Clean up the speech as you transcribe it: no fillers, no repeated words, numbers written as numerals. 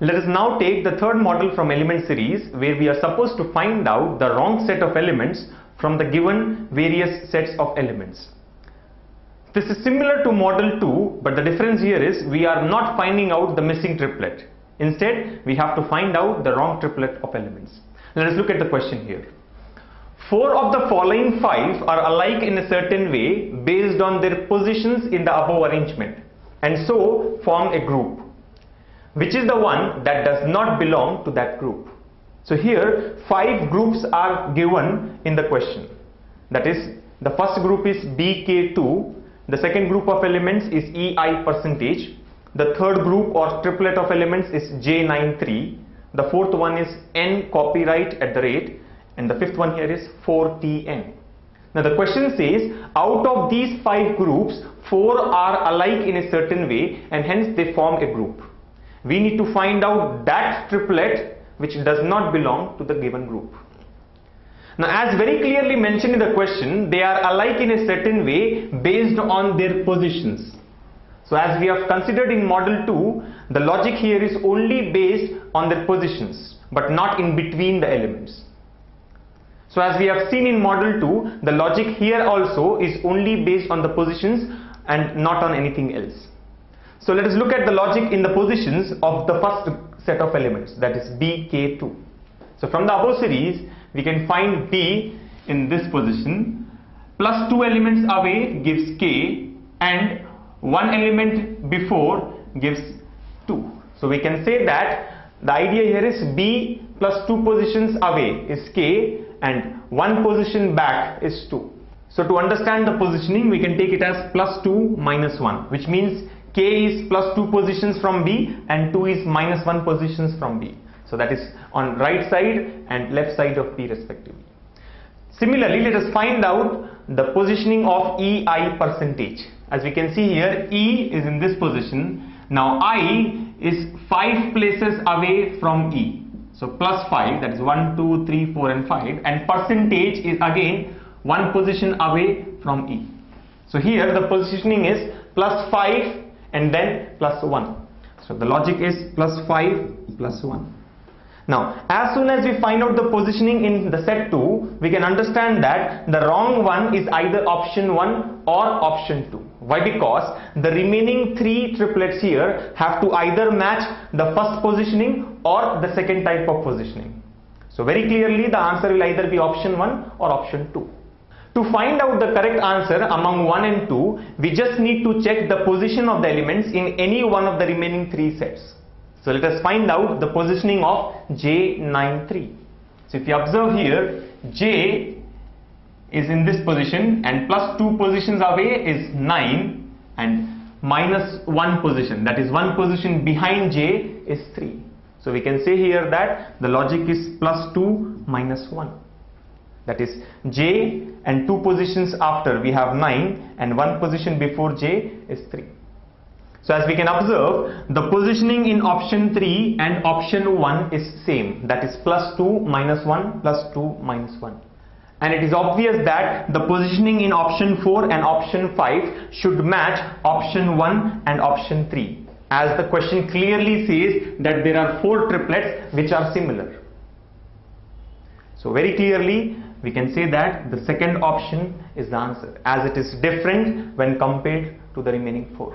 Let us now take the third model from element series, where we are supposed to find out the wrong set of elements from the given various sets of elements. This is similar to model 2, but the difference here is we are not finding out the missing triplet. Instead, we have to find out the wrong triplet of elements. Let us look at the question here. 4 of the following 5 are alike in a certain way based on their positions in the above arrangement, and so form a group. Which is the one that does not belong to that group? So here 5 groups are given in the question. That is, the first group is BK2, the second group of elements is EI percentage, the third group or triplet of elements is J93, the fourth one is N copyright @ and the fifth one here is 4TN. Now the question says out of these 5 groups 4 are alike in a certain way and hence they form a group. We need to find out that triplet which does not belong to the given group. Now, as very clearly mentioned in the question, they are alike in a certain way based on their positions. So as we have considered in model 2, the logic here is only based on their positions but not in between the elements. So as we have seen in model 2, the logic here also is only based on the positions and not on anything else. So let us look at the logic in the positions of the first set of elements, that is BK2. So from the above series, we can find B in this position, plus 2 elements away gives K and 1 element before gives 2. So we can say that the idea here is B plus 2 positions away is K and 1 position back is 2. So to understand the positioning, we can take it as plus 2 minus 1, which means K is plus 2 positions from B and 2 is minus 1 positions from B. So that is on right side and left side of B respectively. Similarly, let us find out the positioning of EI percentage. As we can see here, E is in this position. Now I is 5 places away from E. So plus 5, that is 1, 2, 3, 4 and 5, and percentage is again 1 position away from E. So here the positioning is plus 5 and then plus 1. So the logic is plus 5 plus 1. Now, as soon as we find out the positioning in the set 2, we can understand that the wrong one is either option 1 or option 2. Why? Because the remaining 3 triplets here have to either match the first positioning or the second type of positioning. So very clearly the answer will either be option 1 or option 2. To find out the correct answer among 1 and 2, we just need to check the position of the elements in any one of the remaining 3 sets. So let us find out the positioning of J93. So if you observe here, J is in this position and plus 2 positions away is 9 and minus 1 position, that is 1 position behind J is 3. So we can say here that the logic is plus 2 minus 1. That is J and 2 positions after we have 9 and 1 position before J is 3. So as we can observe, the positioning in option 3 and option 1 is same, that is plus 2 minus 1 plus 2 minus 1. And it is obvious that the positioning in option 4 and option 5 should match option 1 and option 3, as the question clearly says that there are 4 triplets which are similar. So very clearly we can say that the second option is the answer, as it is different when compared to the remaining 4.